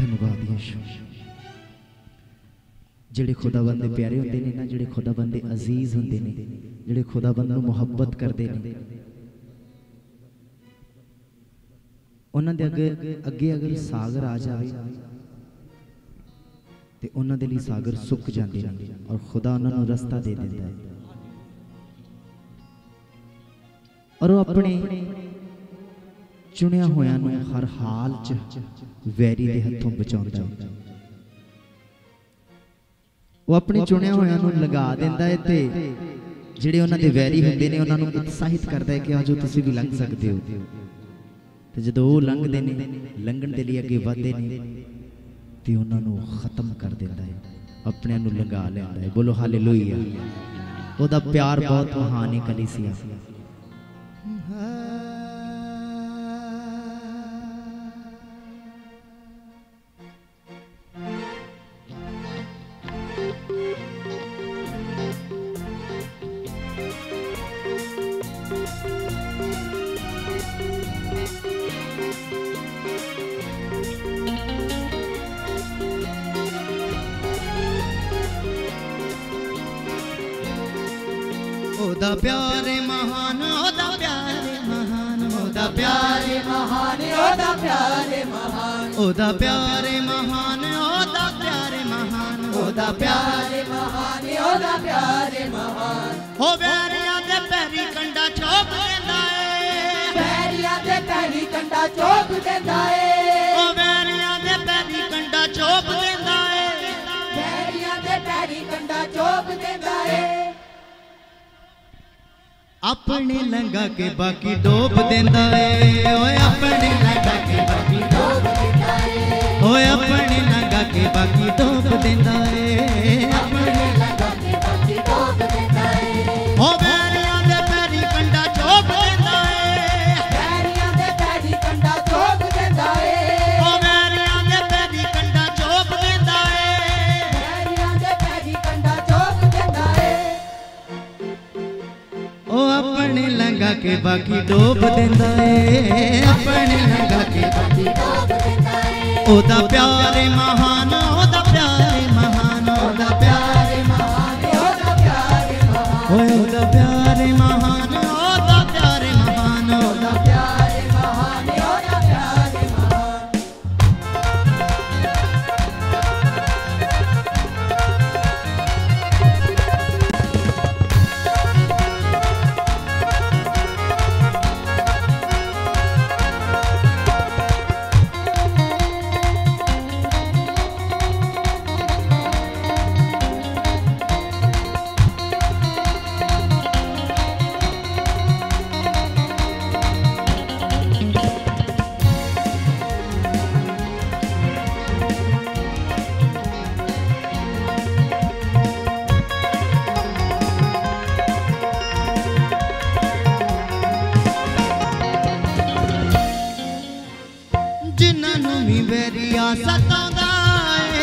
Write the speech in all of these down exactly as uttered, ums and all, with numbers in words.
धन्यवाद यीशु। जिहड़े खुदाबंद दे प्यारे होंदे ने ना, जिहड़े खुदाबंद दे अजीज होंदे ने, जिहड़े खुदाबंद नूं मुहब्बत करदे ने, उन्हां दे अगे अगे अगर सागर आ जावे ते उन्हां दे लई सागर सुक जांदे ने और खुदा उन्हां नूं रस्ता दे दिंदा है और वो अपने चुनिया होया नूं हर हाल च वैरी दे हथों बचाउंदा है। वो अपने चुनिया होया नूं लगा दिंदा है ते जिहड़े उन्हां दे वैरी हुंदे ने उन्हां नूं उत्साहित करदा है कि आ जाओ तुसीं भी लंघ सकदे हो। ते जदों ओह लंघदे ने, लंघण दे लई अगे वधदे ने ते उन्हां नूं खत्म कर दिंदा है, अपणिआं नूं लंघा लैंदा है। बोलो हालेलूया। ओहदा प्यार बहुत महान है कलीसिया। ओहदा प्यार है महान, ओहदा प्यार है महान, ओहदा प्यार है महान, ओहदा प्यार है महान, ओहदा प्यार है महान, ओहदा प्यार है महान, ओहदा प्यार है महान, ओहदा प्यार है महान। हो बैरिया दे पैरी कंडा चौक देंदा है, बैरिया दे पैरी कंडा चौक देंदा है, हो बैरिया दे पैरी कंडा चौक देंदा है, बैरिया दे पैरी कंडा चौक देंदा है। अपने लंगा के बाकी डोब देंदा है, ओए अपने लंगा के बाकी डोब देंदा है, ओए अपने लंगा के बाकी डोब देंदा है, अपने लंगा के बाकी डोब देंदा है। ओ बैरियां दे पैरी कंडा चोब देंदा है, बैरियां दे पैरी कंडा चोब देंदा है, ओ बैरियां दे पैरी कंडा चोब देंदा है, बैरियां दे पैरी कंडा चोब देंदा है। ओ अपने लंगा के बाकी डोब देंदा है, अपने लंगा के बाकी डोब देंदा है। ओहदा प्यार है महान, ओहदा प्यार है महान, ओहदा प्यार है महान, ओहदा प्यार है महान, ओहदा प्यार है महान, ओहदा प्यार है महान, ओहदा प्यार है महान, ओहदा प्यार है सतांदा है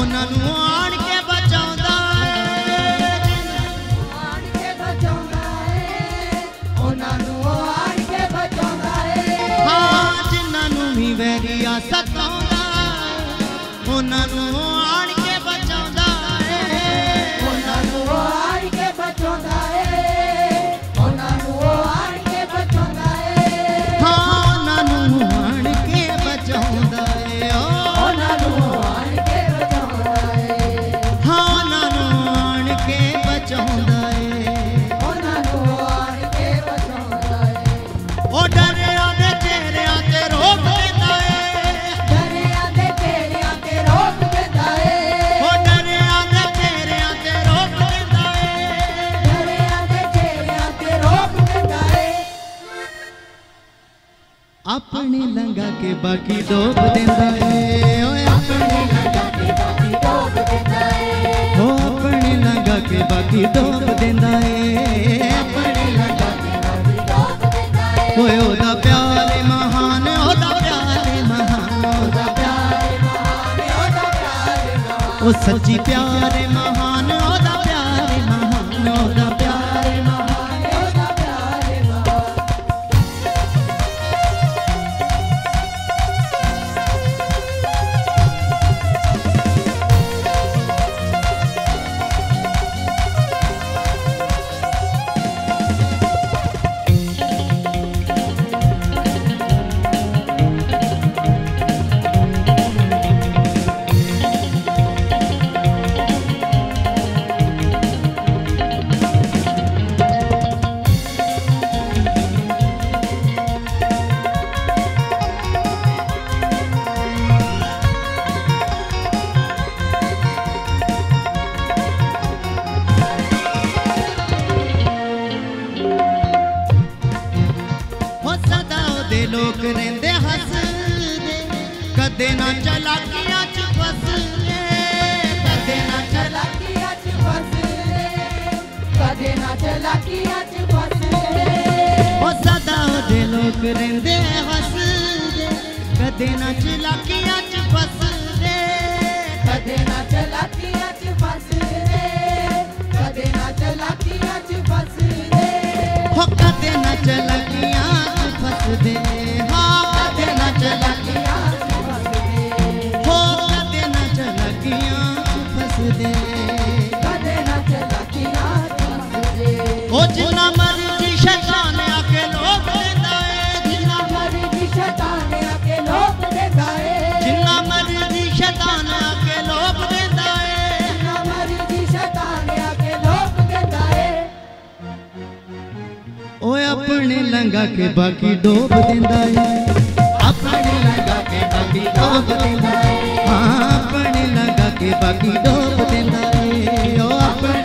उन्हां नूं आण के बचांदा है, आण के बचांदा है उन्हां नूं आण के बचांदा है। हां जिन्हां नूं भी वैरिया सतांदा है उन्हां नूं आण के बचांदा है, उन्हां नूं आण के बचांदा है, उन्हां नूं आण के बचांदा है। हां उन्हां नूं आण के बचांदा है, अपने लंगा के बाकी डोब देंदा है, ओए अपने लंगा के बाकी डोब देंदा है, ओ अपने लंगा के बाकी डोब देंदा है, अपने लंगा के बाकी डोब देंदा है। ओए ओहदा प्यार है महान, ओहदा प्यार है महान, ओहदा प्यार है महान, ओहदा प्यार है महान, ओ सच्ची प्यार है महान, ओहदा प्यार है महान, ओहदा प्यार है महान। देना चला किया बस ले कर देना चला किया बस ले कर देना चला किया बस ले ओ सदा दे लोग रेंदे हंस दे कर देना चला किया बस ले कर देना चला किया बस ले कर देना चला किया बस ले हो कर देना चला किया बस दे हो कर देना चला किया ओ जिन्ना मर्जी शैतान आके लोग देता है जिन्ना मर्जी शैतान आके लोग देता है जिन्ना मर्जी शैतान आके लोग देता है जिन्ना मर्जी शैतान आके लोग देता है ओए अपने लंगा के बाकी डोब देता है अपने लंगा के बाकी डोब देता है हां अपने लंगा के बाकी डोब देता है ओ अपने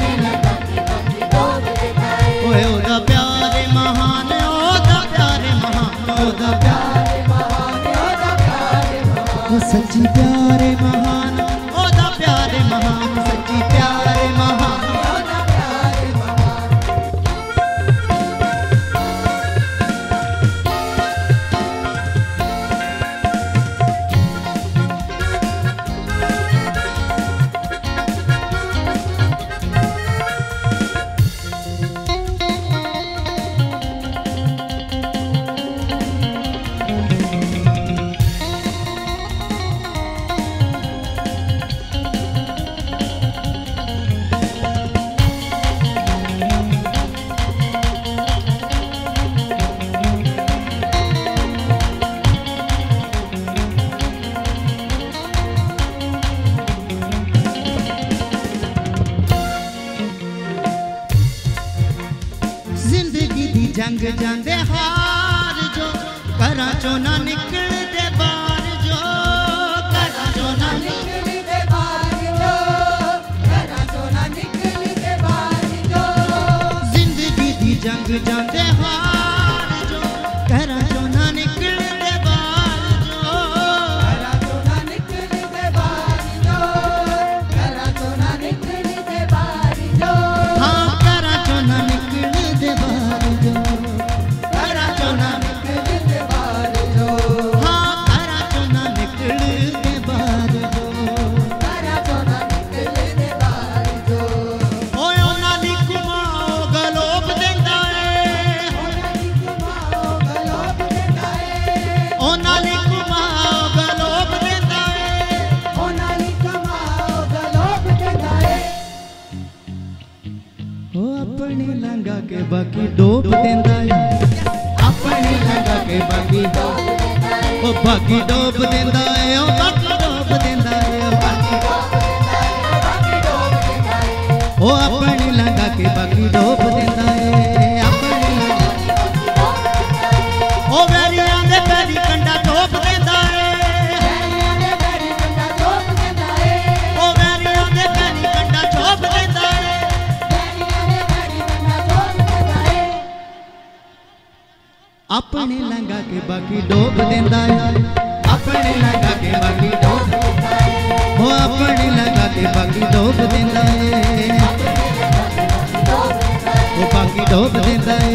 ओहदा प्यार है महान ओहदा प्यार है महान ओहदा प्यार है महान ओहदा प्यार है महान सच्ची प्यार है महान ओहदा प्यार है महान सच्ची प्यार है महान ओहदा प्यार है जंग जांदे हार जो करा चो ना निकल दे बार जो करा चो ना निकल दे बार जो करा चो ना निकल दे बार जो जिंदगी दी जंग जांदे हार जो करा चो ना निकल दे बार जो करा चो ना निकल दे बार जो करा चो ना निकल दे बार जो हां करा चो ना निकल दे बार जो अपने लंगा के बाकी डोब देता है अपने लंगा के बाकी डोब देता है ओ बाकी डोब देता है ओ बाकी डोब देता है ओ बाकी डोब देता है ओ बाकी डोब देता है ओ अपने लंगा के बाकी डोब देता है अपने लंगा के बाकी डोब देता है ओ वैरियां दे पैरी कंडा डोब देता है वैरियां दे पैरी कंडा डोब देता है ओ वैरियां दे पैरी कंडा डोब देता है अपने लंगा के बाकी डोब देता है अपने लंगा के बाकी डोब देता है वो अपने लंगा के बाकी डोब देता है वो बाकी डोब देता है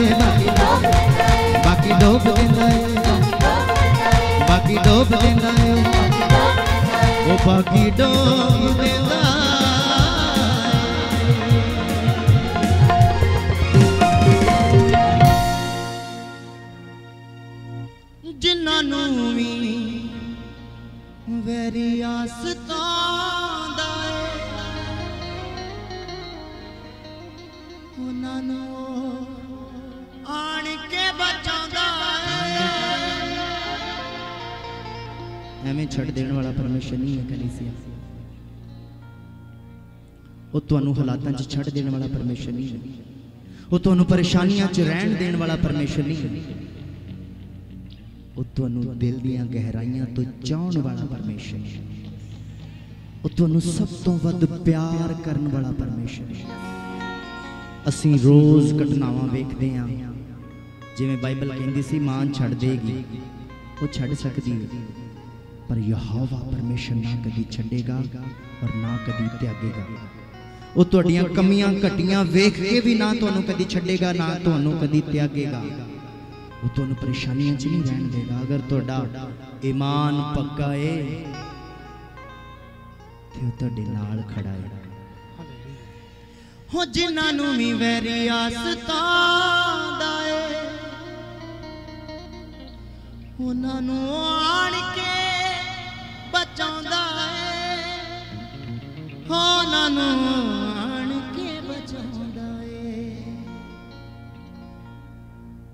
बाकी डोब देता है बाकी डोब देता है वो बाकी डोब देता है हमें छड़ देने वाला परमेश्वर नहीं है कलीसिया वो तुहानू हालातां च छड़ देने वाला परमेश्वर नहीं है वो तुहानू परेशानियां च रहन देने वाला परमेश्वर नहीं है वो तुहानू दिल दीयां गहराइयां तो चाहण वाला परमेश्वर है वो तुहानू सब तो वध प्यार करन वाला परमेश्वर है असीं रोज़ घटनावां वेखदे हां जिवें बाइबल कहंदी सी मां छड़ देगी वो छड़ सकदी है पर यहोवा परमेश्वर ना कभी छड़ेगा और ना कभी त्यागेगा। वो तुहाडियां कमियां घटियां वेख के भी ना तुहानू कभी छड़ेगा ना तुहानू कभी त्यागेगा। वो तुहानू परेशानियां च नहीं रहन देगा। अगर तुहाडा ईमान पक्का है ते तुहाडे नाल खड़ा है। हो जिन्हां नू वी वैरी सतांदा है उन्हां नू आण के बचांदा है। हो उन्हां नू आण के बचांदा है।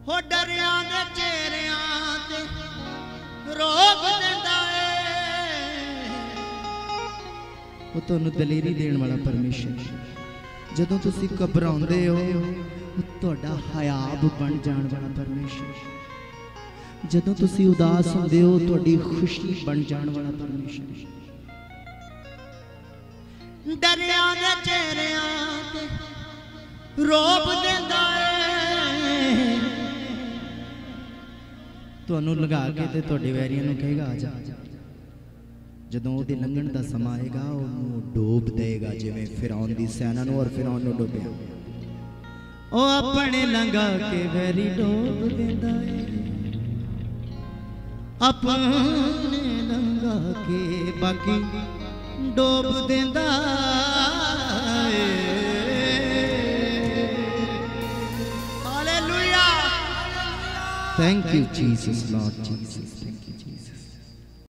हो डरियां दे चेहरियां ते रोक देंदा है। वो तुहानू दलेरी देण वाला परमेश्वर। जदों तुसीं घबराउंदे हो तुहाडा हयाब बन जाण वाला परमेश्वर। जदों तुसीं उदास हुंदे हो तुहाडी खुशी बन जाण वाला परमेश्वर। डरियां दे चेहरियां ते रोप देंदा है। तुहानू लगा के ते तुहाडे वैरियां नू कहेगा आ जा। जदों ओहदे लंघण दा समा आएगा ओनू डूब देगा जिवें फिरौन दी सेना नू और फिरौन नू डुबया। ओ अपने लंघा के वैरी डूब देंदा है। अपने लंघा के बाकी डूब देंदा है। Hallelujah. Thank you Jesus Lord Jesus. Thank you Jesus.